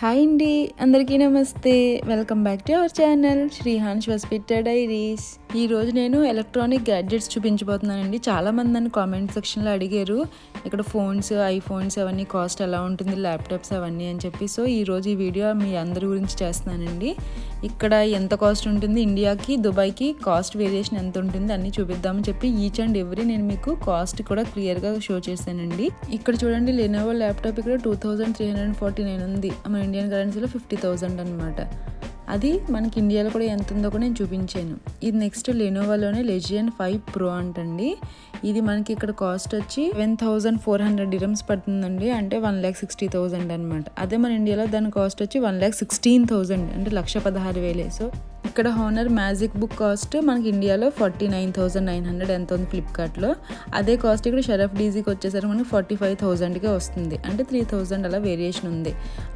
Hi అండి, అందరికీ నమస్తే. Welcome back to our channel Srihans వసపిట్ట diaries. ఈరోజు నేను ఎలక్ట్రానిక్ గ్యాడ్జెట్స్ చూపించబోతున్నానండి. చాలామంది నన్ను కామెంట్ సెక్షన్లో అడిగారు ఇక్కడ ఫోన్స్, ఐఫోన్స్ అవన్నీ కాస్ట్ ఎలా ఉంటుంది, ల్యాప్టాప్స్ అవన్నీ అని చెప్పి. సో ఈరోజు ఈ వీడియో మీ అందరి గురించి చేస్తున్నానండి. ఇక్కడ ఎంత కాస్ట్ ఉంటుంది, ఇండియాకి దుబాయ్కి కాస్ట్ వేరియేషన్ ఎంత ఉంటుంది అన్నీ చూపిద్దామని చెప్పి ఈచ్ అండ్ ఎవ్రీ నేను మీకు కాస్ట్ కూడా క్లియర్గా షో చేశానండి. ఇక్కడ చూడండి, లెనోవో ల్యాప్టాప్ ఇక్కడ 2349 ఉంది, ఇండియన్ కరెన్సీలో 50,000 అనమాట. అది మనకి ఇండియాలో కూడా ఎంత ఉందో కూడా నేను చూపించాను. ఇది నెక్స్ట్ లెనోవాలోనే లెజియన్ 5 Pro అంటండి. ఇది మనకి ఇక్కడ కాస్ట్ వచ్చి 7,400 dirhams పడుతుందండి, అంటే 1,60,000 అనమాట. అదే మన ఇండియాలో దాని కాస్ట్ వచ్చి 1,16,000, అంటే 1,16,000. సో ఇక్కడ హానర్ మ్యాజిక్ బుక్ కాస్ట్ మనకి ఇండియాలో 49,900 ఎంత ఉంది ఫ్లిప్కార్ట్లో. అదే కాస్ట్ ఇక్కడ షరఫ్ డీజీకి వచ్చేసరికి మనకి 45,000కే వస్తుంది, అంటే 3,000 అలా వేరియేషన్ ఉంది.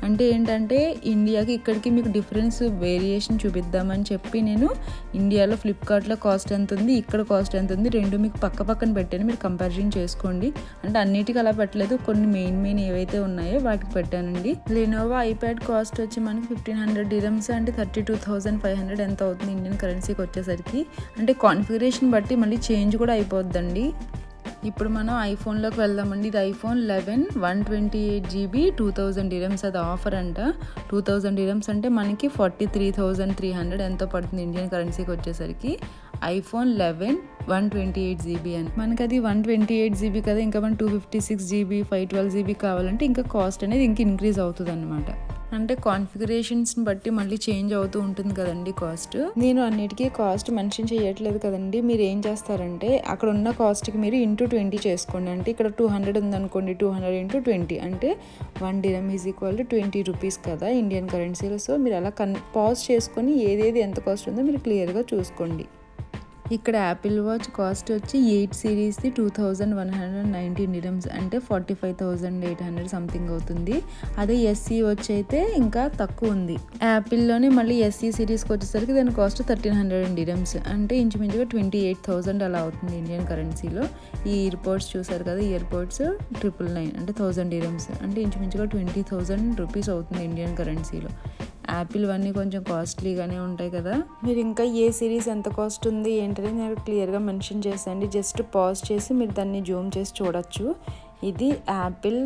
అంటే ఏంటంటే ఇండియాకి ఇక్కడికి మీకు డిఫరెన్స్ వేరియేషన్ చూపిద్దామని చెప్పి నేను ఇండియాలో ఫ్లిప్కార్ట్లో కాస్ట్ ఎంత ఉంది, ఇక్కడ కాస్ట్ ఎంత ఉంది, రెండు మీకు పక్క పక్కన పెట్టాను. మీరు కంపారిజన్ చేసుకోండి. అంటే అన్నిటికీ అలా పెట్టలేదు, కొన్ని మెయిన్ ఏవైతే ఉన్నాయో వాటికి పెట్టానండి. లెనోవా ఐప్యాడ్ కాస్ట్ వచ్చి మనకి 1,500 dirhams, అంటే 32,500 ఎంత అవుతుంది ఇండియన్ కరెన్సీకి వచ్చేసరికి. అంటే కాన్ఫిగరేషన్ బట్టి మళ్ళీ చేంజ్ కూడా అయిపోద్దండి. ఇప్పుడు మనం ఐఫోన్లోకి వెళ్దామండి. ఇది ఐఫోన్ 11 128GB 2,000 dirhams, అది ఆఫర్ అంట. 2,000 dirhams అంటే మనకి 43,300 ఎంతో పడుతుంది ఇండియన్ కరెన్సీకి వచ్చేసరికి. ఐఫోన్ 11 128GB అని మనకి అది 128GB కదా, ఇంకా మనం 256GB 512GB కావాలంటే ఇంకా కాస్ట్ అనేది ఇంకా ఇంక్రీజ్ అవుతుంది అనమాట. అంటే కాన్ఫిగరేషన్స్ని బట్టి మళ్ళీ చేంజ్ అవుతూ ఉంటుంది కదండి కాస్ట్. నేను అన్నిటికీ కాస్ట్ మెన్షన్ చేయట్లేదు కదండి. మీరు ఏం చేస్తారంటే అక్కడ ఉన్న కాస్ట్కి మీరు ఇంటూ 20 చేసుకోండి. అంటే ఇక్కడ 200 ఉందనుకోండి, 200 into 20 అంటే 1 dirham is equal to 20 rupees కదా ఇండియన్ కరెన్సీలో. సో మీరు అలా పాజ్ చేసుకొని ఏదేది ఎంత కాస్ట్ ఉందో మీరు క్లియర్గా చూసుకోండి. ఇక్కడ యాపిల్ వాచ్ కాస్ట్ వచ్చి 8 series 2,119 dirhams, అంటే 45,800 సంథింగ్ అవుతుంది. అదే ఎస్సీ వచ్చి అయితే ఇంకా తక్కువ ఉంది. యాపిల్లోనే మళ్ళీ ఎస్సీ సిరీస్కి వచ్చేసరికి దాని కాస్ట్ 1,300 dirhams, అంటే ఇంచుమించుగా 28,000 అలా అవుతుంది ఇండియన్ కరెన్సీలో. ఈ ఇయర్ పోడ్స్ చూసారు కదా, ఇయర్ పోడ్స్ 999 అంటే 1,000 dirhams, అంటే ఇంచుమించుగా 20,000 rupees అవుతుంది ఇండియన్ కరెన్సీలో. యాపిల్ అన్నీ కొంచెం కాస్ట్లీగానే ఉంటాయి కదా. మీరు ఇంకా ఏ సిరీస్ ఎంత కాస్ట్ ఉంది ఏంటనేది నేను క్లియర్గా మెన్షన్ చేశాను, జస్ట్ పాజ్ చేసి మీరు దాన్ని జూమ్ చేసి చూడొచ్చు. ఇది యాపిల్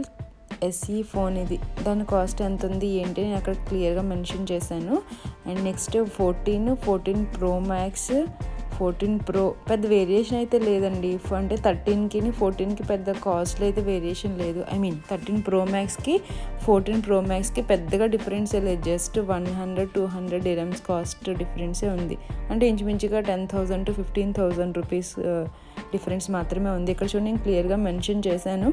ఎస్ఈ ఫోన్, ఇది దాని కాస్ట్ ఎంత ఉంది ఏంటి నేను అక్కడ క్లియర్గా మెన్షన్ చేశాను. And next 14 Pro Max 14 Pro పెద్ద వేరియేషన్ అయితే లేదండి. అంటే 13కి 14కి పెద్ద కాస్ట్లో అయితే వేరియేషన్ లేదు. ఐ మీన్ 13 Pro Max కి 14 Pro Max కి పెద్దగా డిఫరెన్స్ లేదు, జస్ట్ 100-200 dirhams కాస్ట్ డిఫరెన్సే ఉంది. అంటే ఇంచుమించుగా 10,000 to 15,000 rupees డిఫరెన్స్ మాత్రమే ఉంది. ఇక్కడ చూడండి, నేను క్లియర్గా మెన్షన్ చేశాను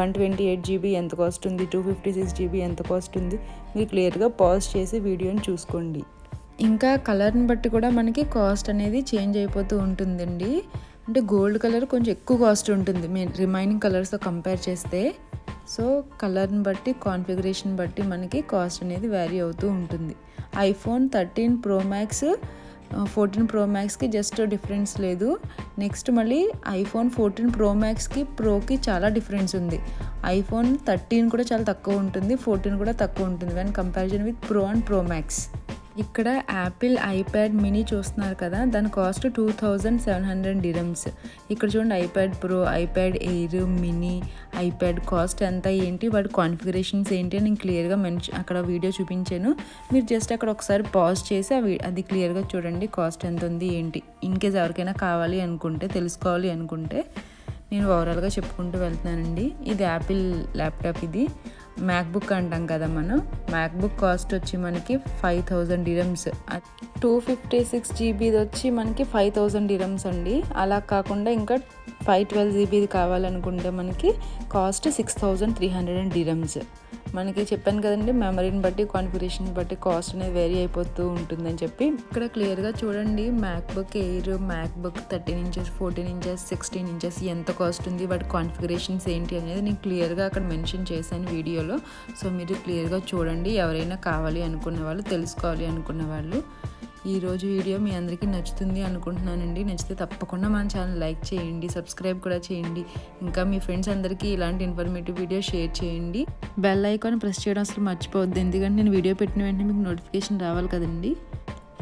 128GB ఎంత కాస్ట్ ఉంది, 256GB ఎంత కాస్ట్ ఉంది. మీరు క్లియర్గా పాజ్ చేసి వీడియోని చూసుకోండి. ఇంకా కలర్ని బట్టి కూడా మనకి కాస్ట్ అనేది చేంజ్ అయిపోతూ ఉంటుందండి. అంటే గోల్డ్ కలర్ కొంచెం ఎక్కువ కాస్ట్ ఉంటుంది రిమైనింగ్ కలర్స్తో కంపేర్ చేస్తే. సో కలర్ని బట్టి, కాన్ఫిగరేషన్ బట్టి మనకి కాస్ట్ అనేది వ్యారీ అవుతూ ఉంటుంది. IPhone 13 Pro Max 14 Pro Max కి జస్ట్ డిఫరెన్స్ లేదు. నెక్స్ట్ మళ్ళీ ఐఫోన్ 14 Pro Max కి ప్రోకి చాలా డిఫరెన్స్ ఉంది. ఐఫోన్ 13 కూడా చాలా తక్కువ ఉంటుంది, 14 కూడా తక్కువ ఉంటుంది when comparison with pro and pro max. ఇక్కడ యాపిల్ ఐప్యాడ్ మినీ చూస్తున్నారు కదా, దాని కాస్ట్ 2,700 dirhams. ఇక్కడ చూడండి, iPad pro, iPad air, mini, iPad cost ఎంత ఏంటి, వాటి కాన్ఫిగరేషన్స్ ఏంటి అని నేను క్లియర్గా అక్కడ వీడియో చూపించాను. మీరు జస్ట్ అక్కడ ఒకసారి పాజ్ చేసి అది క్లియర్గా చూడండి కాస్ట్ ఎంత ఉంది ఏంటి. ఇన్ కేస్ ఎవరికైనా కావాలి అనుకుంటే, తెలుసుకోవాలి అనుకుంటే నేను ఓవరాల్గా చెప్పుకుంటూ వెళ్తున్నానండి. ఇది యాపిల్ ల్యాప్టాప్. ఇది మ్యాక్బుక్ అంటాం కదా మనం. మ్యాక్బుక్ కాస్ట్ వచ్చి మనకి 5,000 dirhams, 256GB వచ్చి మనకి 5,000 dirhams అండి. అలా కాకుండా ఇంకా 512GB కావాలనుకుంటే మనకి కాస్ట్ 6,300 dirhams. మనకి చెప్పాను కదండి, మెమరీని బట్టి, కాన్ఫిగరేషన్ బట్టి కాస్ట్ అనేది వేరీ అయిపోతూ ఉంటుందని చెప్పి. ఇక్కడ క్లియర్గా చూడండి, MacBook air, MacBook 13 inches, 14 inches, 16 inches ఎంత కాస్ట్ ఉంది, వాటి కాన్ఫిగరేషన్స్ ఏంటి అనేది నేను క్లియర్గా అక్కడ మెన్షన్ చేశాను వీడియోలో. సో మీరు క్లియర్గా చూడండి ఎవరైనా కావాలి అనుకున్న వాళ్ళు, తెలుసుకోవాలి అనుకున్న వాళ్ళు. ఈరోజు వీడియో మీ అందరికీ నచ్చుతుంది అనుకుంటున్నానండి. నచ్చితే తప్పకుండా మన ఛానల్ లైక్ చేయండి, సబ్స్క్రైబ్ కూడా చేయండి. ఇంకా మీ ఫ్రెండ్స్ అందరికీ ఇలాంటి ఇన్ఫర్మేటివ్ వీడియో షేర్ చేయండి. బెల్ ఐకాన్ ప్రెస్ చేయడం అసలు మర్చిపోవద్దు, ఎందుకంటే నేను వీడియో పెట్టిన వెంటనే మీకు నోటిఫికేషన్ రావాలి కదండి.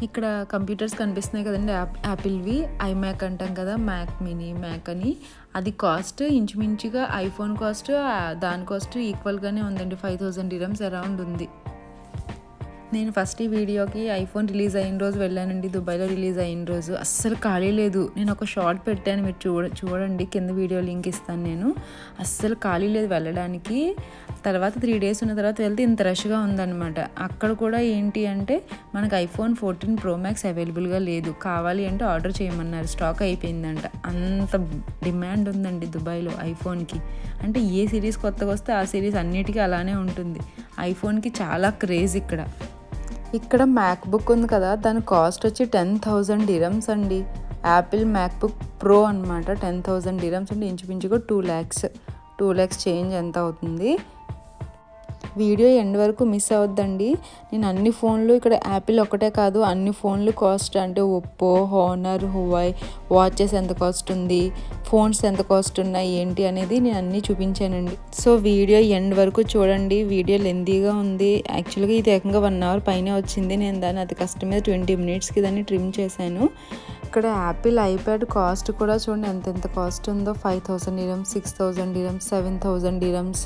ఇక్కడ కంప్యూటర్స్ కనిపిస్తున్నాయి కదండి, యాపిల్వి ఐమ్యాక్ అంటాం కదా, మ్యాక్ మినీ, మ్యాక్ అని. అది కాస్ట్ ఇంచుమించుగా ఐఫోన్ కాస్ట్ దాని కాస్ట్ ఈక్వల్గానే ఉందండి, 5,000 dirhams అరౌండ్ ఉంది. నేను ఫస్ట్ ఈ వీడియోకి ఐఫోన్ రిలీజ్ అయిన రోజు వెళ్ళానండి, దుబాయ్లో రిలీజ్ అయిన రోజు. అస్సలు ఖాళీ లేదు. నేను ఒక షార్ట్ పెట్టాను, మీరు చూడండి, కింద వీడియో లింక్ ఇస్తాను నేను. అస్సలు ఖాళీ లేదు వెళ్ళడానికి. తర్వాత 3 days ఉన్న తర్వాత వెళ్తే ఇంత రష్గా ఉందన్నమాట. అక్కడ కూడా ఏంటి అంటే మనకు ఐఫోన్ 14 Pro Max అవైలబుల్గా లేదు, కావాలి అంటే ఆర్డర్ చేయమన్నారు, స్టాక్ అయిపోయిందంట. అంత డిమాండ్ ఉందండి దుబాయ్లో ఐఫోన్కి. అంటే ఏ సిరీస్ కొత్తగా వస్తే ఆ సిరీస్ అన్నిటికీ అలానే ఉంటుంది. ఐఫోన్కి చాలా క్రేజ్ ఇక్కడ. ఇక్కడ మ్యాక్బుక్ ఉంది కదా, దాని కాస్ట్ వచ్చి 10,000 dirhams అండి. యాపిల్ మ్యాక్బుక్ ప్రో అనమాట, 10,000 dirhams అంటే ఇంచుమించుగా 2 lakhs చేంజ్ ఎంత అవుతుంది. వీడియో ఎండ్ వరకు మిస్ అవద్దండి. నేను అన్ని ఫోన్లు, ఇక్కడ యాపిల్ ఒకటే కాదు అన్ని ఫోన్లు కాస్ట్ అంటే ఒప్పో, హానర్, హువాయ్, వాచెస్ ఎంత కాస్ట్ ఉంది, ఫోన్స్ ఎంత కాస్ట్ ఉన్నాయి ఏంటి అనేది నేను అన్నీ చూపించానండి. సో వీడియో ఎండ్ వరకు చూడండి. వీడియో లెందీగా ఉంది యాక్చువల్గా, ఇది ఏకంగా 1 hour పైన వచ్చింది. నేను దాన్ని అతి కష్టమే 20 minutesకి దాన్ని ట్రిమ్ చేశాను. ఇక్కడ యాపిల్ ఐప్యాడ్ కాస్ట్ కూడా చూడండి, ఎంత కాస్ట్ ఉందో, 5,000 dirhams, 6,000 dirhams, 7,000 dirhams.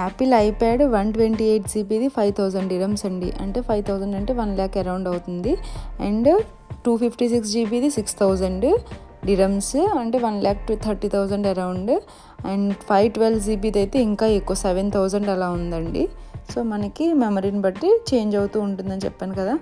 యాపిల్ ఐప్యాడ్ 128 GBది 5,000 dirhams అండి, అంటే 5,000 అంటే 1 lakh అరౌండ్ అవుతుంది. అండ్ 256 GBది 6,000 dirhams అంటే 1,30,000 అరౌండ్. అండ్ 512 GBది అయితే ఇంకా ఎక్కువ, 7,000 అలా ఉందండి. సో మనకి మెమరీని బట్టి చేంజ్ అవుతూ ఉంటుందని చెప్పాను కదా.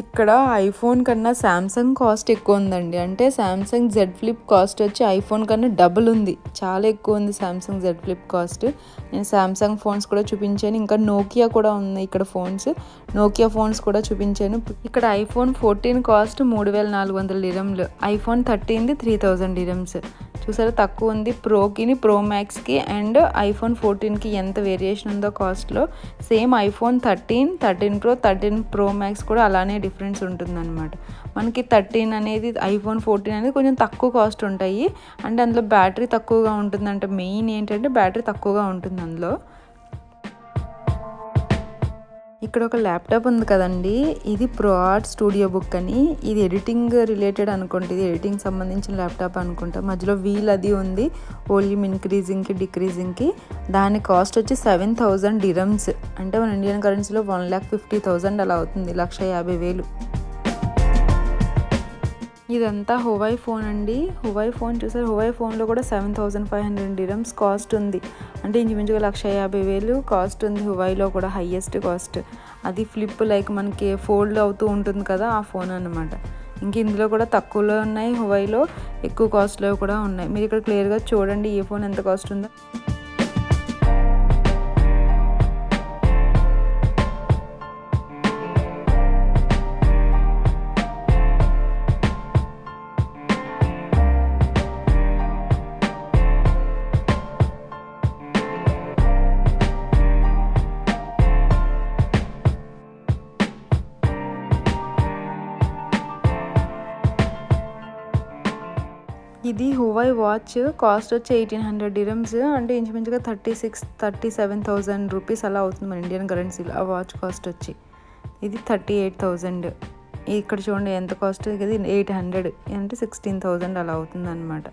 ఇక్కడ ఐఫోన్ కన్నా శాంసంగ్ కాస్ట్ ఎక్కువ ఉందండి, అంటే శాంసంగ్ జెడ్ ఫ్లిప్ కాస్ట్ వచ్చి ఐఫోన్ కన్నా డబుల్ ఉంది, చాలా ఎక్కువ ఉంది శాంసంగ్ జెడ్ ఫ్లిప్ కాస్ట్. నేను శాంసంగ్ ఫోన్స్ కూడా చూపించాను, ఇంకా నోకియా కూడా ఉన్నాయి ఇక్కడ ఫోన్స్, నోకియా ఫోన్స్ కూడా చూపించాను. ఇక్కడ ఐఫోన్ 14 కాస్ట్ 3,400 dirhamలు, ఐఫోన్ 13ది 3,000 dirhams. చూసారా తక్కువ ఉంది. ప్రోకిని, ప్రో మ్యాక్స్కి అండ్ ఐఫోన్ 14కి ఎంత వేరియేషన్ ఉందో కాస్ట్లో. Same iPhone 13, 13 Pro, 13 Pro Max కూడా అలానే డిఫరెన్స్ ఉంటుందన్నమాట. మనకి 13 అనేది, ఐఫోన్ 14 అనేది కొంచెం తక్కువ కాస్ట్ ఉంటాయి, అంటే అందులో బ్యాటరీ తక్కువగా ఉంటుందంట. మెయిన్ ఏంటంటే బ్యాటరీ తక్కువగా ఉంటుంది అందులో. ఇక్కడ ఒక ల్యాప్టాప్ ఉంది కదండి, ఇది ProArt స్టూడియో బుక్ అని. ఇది ఎడిటింగ్ రిలేటెడ్ అనుకుంటే, ఇది ఎడిటింగ్ సంబంధించిన ల్యాప్టాప్ అనుకుంటా. మధ్యలో వీల్ అది ఉంది వాల్యూమ్ ఇంక్రీజింగ్కి, డిక్రీజింగ్కి. దాని కాస్ట్ వచ్చి 7,000 dirhams అంటే మన ఇండియన్ కరెన్సీలో 1,50,000 అలా అవుతుంది, 1,50,000. ఇదంతా హువాయ్ ఫోన్ అండి. హువాయ్ ఫోన్ చూసారు, హువాయ్ ఫోన్లో కూడా 7,500 dirhams కాస్ట్ ఉంది, అంటే ఇంచుమించుగా 1,50,000 కాస్ట్ ఉంది హువాయ్లో కూడా, హైయెస్ట్ కాస్ట్. అది ఫ్లిప్ లైక్ మనకి ఫోల్డ్ అవుతూ ఉంటుంది కదా ఆ ఫోన్ అన్నమాట. ఇంక ఇందులో కూడా తక్కువలో ఉన్నాయి హువాయ్లో, ఎక్కువ కాస్ట్లో కూడా ఉన్నాయి. మీరు ఇక్కడ క్లియర్గా చూడండి ఏ ఫోన్ ఎంత కాస్ట్ ఉందో. ఇది హువాయ్ వాచ్ కాస్ట్ వచ్చి 1,800 dirhams అంటే ఇంచుమించుగా 36,000-37,000 rupees అలా అవుతుంది మన ఇండియన్ కరెన్సీలో. ఆ వాచ్ కాస్ట్ వచ్చి ఇది 38,000. ఇక్కడ చూడండి ఎంత కాస్ట్, ఇది 800 అంటే 16,000 అలా అవుతుంది అనమాట.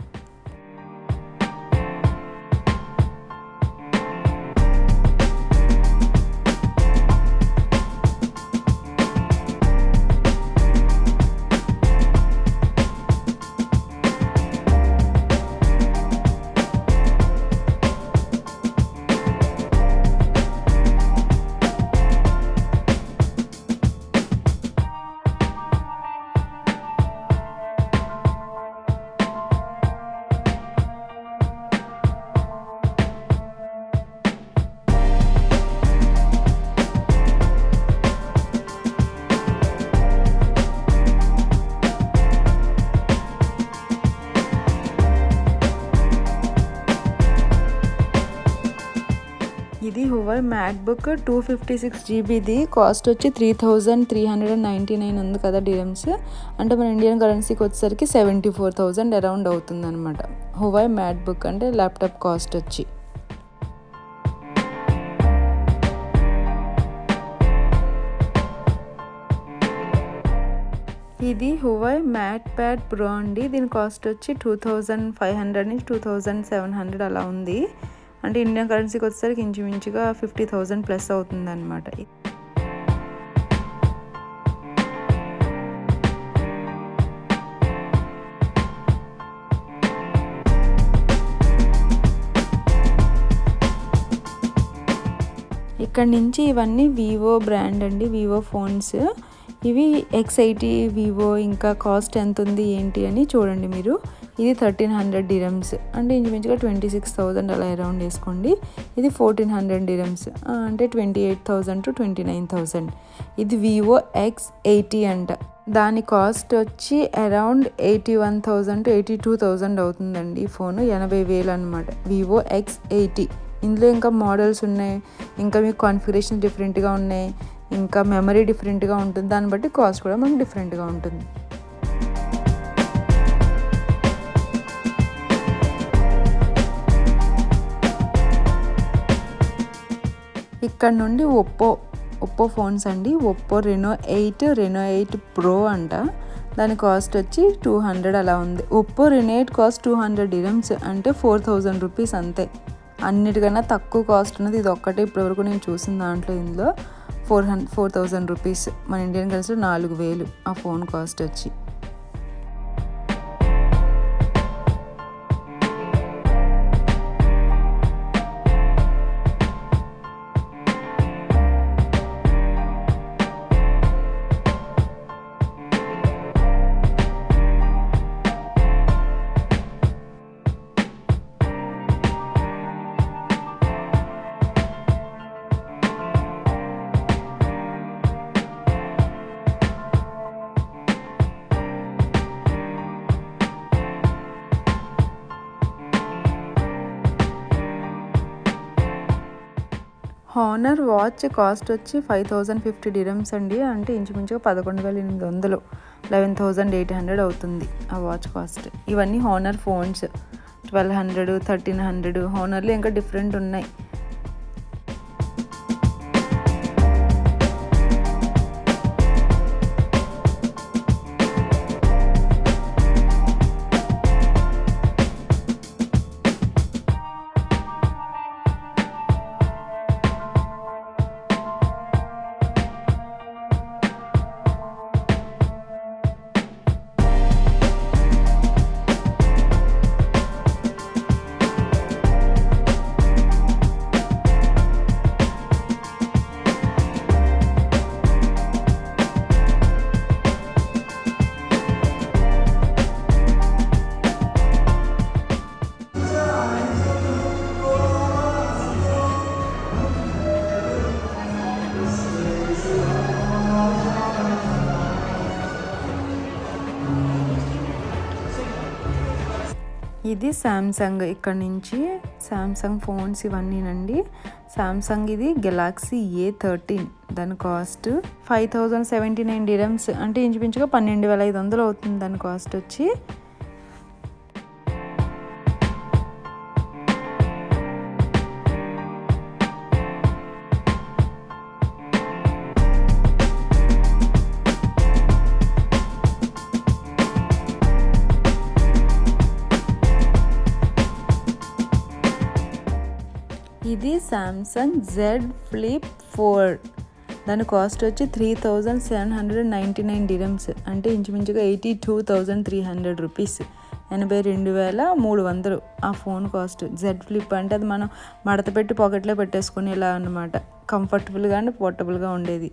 Huawei MatBook 256GB the cost వచ్చి 3399 ఉంది కదా dirhams, అంటే మన ఇండియన్ కరెన్సీకి వచ్చేసరికి 74000 అరౌండ్ అవుతుంది అన్నమాట. Huawei MatBook అంటే ల్యాప్టాప్ కాస్ట్ వచ్చి. ఇది Huawei MatPad Pro అండి. దీని కాస్ట్ వచ్చి 2500 నుంచి 2700 అలా ఉంది. అంటే ఇండియన్ కరెన్సీకి వచ్చేసరికి ఇంచుమించుగా 50,000 ప్లస్ అవుతుంది అన్నమాట. ఇక్కడ నుంచి ఇవన్నీ వివో బ్రాండ్ అండి, వివో ఫోన్స్ ఇవి. X80 వివో ఇంకా కాస్ట్ ఎంత ఉంది ఏంటి అని చూడండి మీరు. ఇది 1300 dirhams, అంటే ఇంచుమించుగా 26,000 అలా అరౌండ్ వేసుకోండి. ఇది 1400 dirhams, అంటే 28,000 టు 29,000. ఇది వివో X80 అంట. దాని కాస్ట్ వచ్చి అరౌండ్ 81,000 టు 82,000 అవుతుందండి. ఈ ఫోను 80,000 అనమాట, వివో X80. ఇందులో ఇంకా మోడల్స్ ఉన్నాయి, ఇంకా మీకు కాన్ఫిగరేషన్ డిఫరెంట్గా ఉన్నాయి, ఇంకా మెమరీ డిఫరెంట్గా ఉంటుంది. దాన్ని బట్టి కాస్ట్ కూడా మనకు డిఫరెంట్గా ఉంటుంది. ఇక్కడ నుండి ఒప్పో ఫోన్స్ అండి. ఒప్పో రెనో ఎయిట్ ప్రో అంట. దాని కాస్ట్ వచ్చి 200 అలా ఉంది. Oppo Reno eight cost 200 dirhams, అంటే 4000 రూపీస్ అంతే. అన్నిటికన్నా తక్కువ కాస్ట్ ఉన్నది ఇది ఒక్కటే ఇప్పటివరకు నేను చూసిన దాంట్లో. ఇందులో 4,000 రూపీస్, మన ఇండియన్ కరెన్సీలో 4000 ఆ ఫోన్ కాస్ట్ వచ్చి. హానర్ వాచ్ కాస్ట్ వచ్చి 5050 dirhams అండి, అంటే ఇంచుమించుగా 11,800 11,800 అవుతుంది ఆ వాచ్ కాస్ట్. ఇవన్నీ హానర్ ఫోన్స్ 1200 1300 హానర్లు ఇంకా డిఫరెంట్ ఉన్నాయి. ఇది శాంసంగ్. ఇక్కడ నుంచి శాంసంగ్ ఫోన్స్ ఇవన్నీనండి. శాంసంగ్ ఇది గెలాక్సీ A13. దాని కాస్ట్ 5079 dirhams, అంటే ఇంచుమించుగా 12,500 అవుతుంది దాని కాస్ట్ వచ్చి. ఇది Samsung Z Flip 4. దాని కాస్ట్ వచ్చి 3799 dirhams, అంటే ఇంచుమించుగా 82,300 రూపీస్, 82,300 ఆ ఫోన్ కాస్ట్. Z Flip అంటే అది మనం మడత పెట్టి పాకెట్లో పెట్టేసుకునేలా అన్నమాట, కంఫర్టబుల్గా అండ్ పోర్టబుల్గా ఉండేది.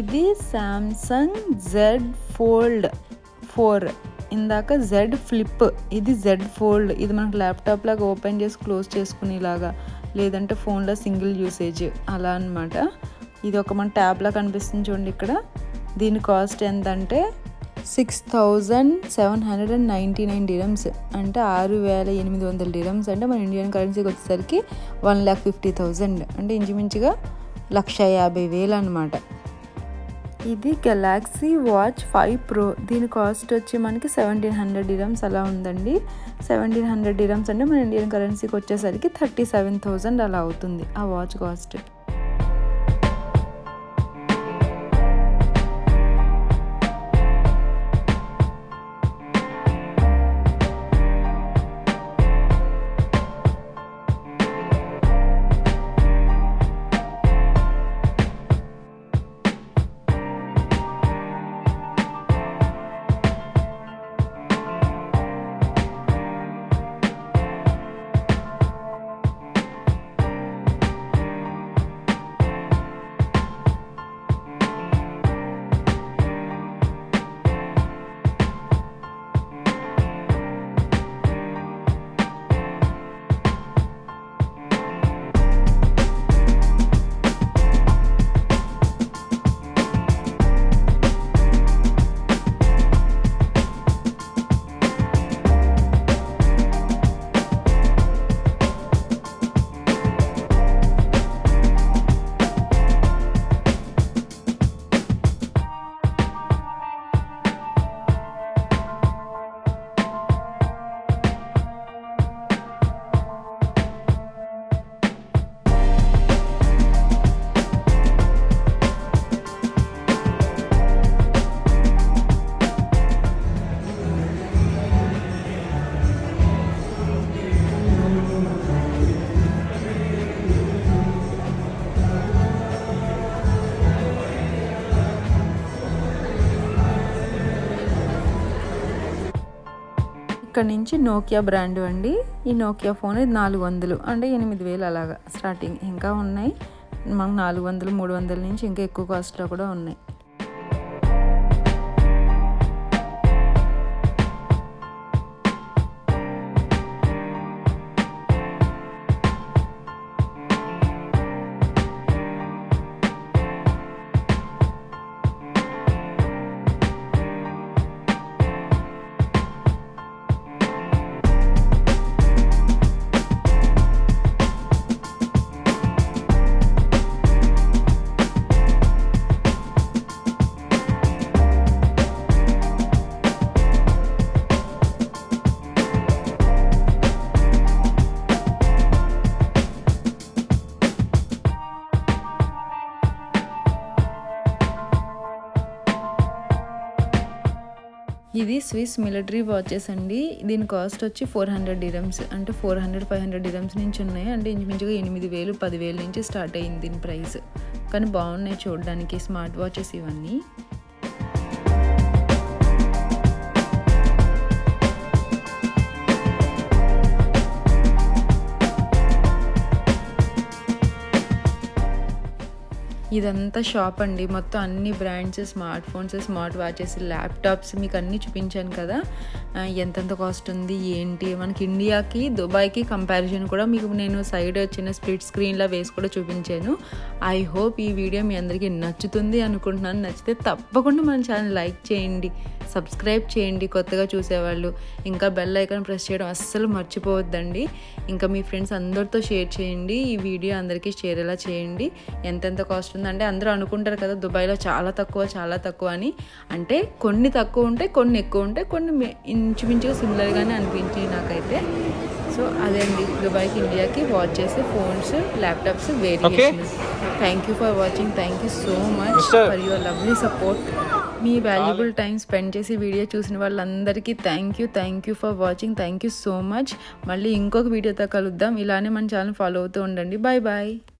ఇది Samsung Z Fold 4. ఇందాక Z Flip, ఇది Z Fold. ఇది మనకు ల్యాప్టాప్ లాగా ఓపెన్ చేసి క్లోజ్ చేసుకునేలాగా, లేదంటే ఫోన్లో సింగిల్ యూసేజ్ అలా అన్నమాట. ఇది ఒక మన ట్యాబ్లా కనిపిస్తుంది చూడండి ఇక్కడ. దీని కాస్ట్ ఎంత అంటే 6,799 dirhams అంటే 6,800 dirhams అంటే మన ఇండియన్ కరెన్సీకి వచ్చేసరికి 1,50,000 అంటే ఇంచుమించుగా 1,50,000 అన్నమాట. ఇది గెలాక్సీ వాచ్ 5 Pro, దీని కాస్ట్ వచ్చి మనకి 1,700 dirhams అలా ఉందండి. 1,700 dirhams అంటే మన ఇండియన్ కరెన్సీకి వచ్చేసరికి 37,000 అలా అవుతుంది ఆ వాచ్ కాస్ట్. ఇక్కడ నుంచి నోకియా బ్రాండ్ అండి. ఈ నోకియా ఫోన్ 400 అంటే 8,000 అలాగా స్టార్టింగ్. ఇంకా ఉన్నాయి మాకు 400, 300 నుంచి ఇంకా ఎక్కువ కాస్ట్లో కూడా ఉన్నాయి. ఇది స్విస్ మిలిటరీ వాచెస్ అండి. దీని కాస్ట్ వచ్చి 400 dirhams అంటే 400-500 dirhams నుంచి ఉన్నాయి. అంటే ఇంచుమించుగా 8,000-10,000 నుంచి స్టార్ట్ అయింది దీని ప్రైస్. కానీ బాగున్నాయి చూడడానికి స్మార్ట్ వాచెస్ ఇవన్నీ. ఇదంతా షాప్ అండి, మొత్తం అన్ని brands, smart phones, smart watches, laptops మీకు అన్నీ చూపించాను కదా. ఎంతెంత కాస్ట్ ఉంది ఏంటి మనకి ఇండియాకి దుబాయ్కి కంపారిజన్ కూడా మీకు నేను సైడ్ వచ్చిన స్ప్లిట్ స్క్రీన్లా వేసి కూడా చూపించాను. ఐ హోప్ ఈ వీడియో మీ అందరికీ నచ్చుతుంది అనుకుంటున్నాను. నచ్చితే తప్పకుండా మన ఛానల్ లైక్ చేయండి, సబ్స్క్రైబ్ చేయండి కొత్తగా చూసేవాళ్ళు. ఇంకా బెల్ ఐకాన్ ప్రెస్ చేయడం అస్సలు మర్చిపోవద్దండి. ఇంకా మీ ఫ్రెండ్స్ అందరితో షేర్ చేయండి, ఈ వీడియో అందరికీ షేర్ ఎలా చేయండి. ఎంతెంత కాస్ట్ అంటే అందరూ అనుకుంటారు కదా దుబాయ్లో చాలా తక్కువ అని. అంటే కొన్ని తక్కువ ఉంటాయి, కొన్ని ఎక్కువ ఉంటాయి, కొన్ని ఇంచుమించుగా సిమిలర్గానే అనిపించింది నాకైతే. సో అదే అండి దుబాయ్కి ఇండియాకి వాచ్ చేసే phones, laptops variations. Thank you for watching, thank you so much for your lovely support. మీ వాల్యుబుల్ టైం స్పెండ్ చేసి వీడియో చూసిన వాళ్ళందరికీ thank you for watching, thank you so much. మళ్ళీ ఇంకొక వీడియోతో కలుద్దాం. ఇలానే మన ఛానల్ ఫాలో అవుతూ ఉండండి. Bye bye.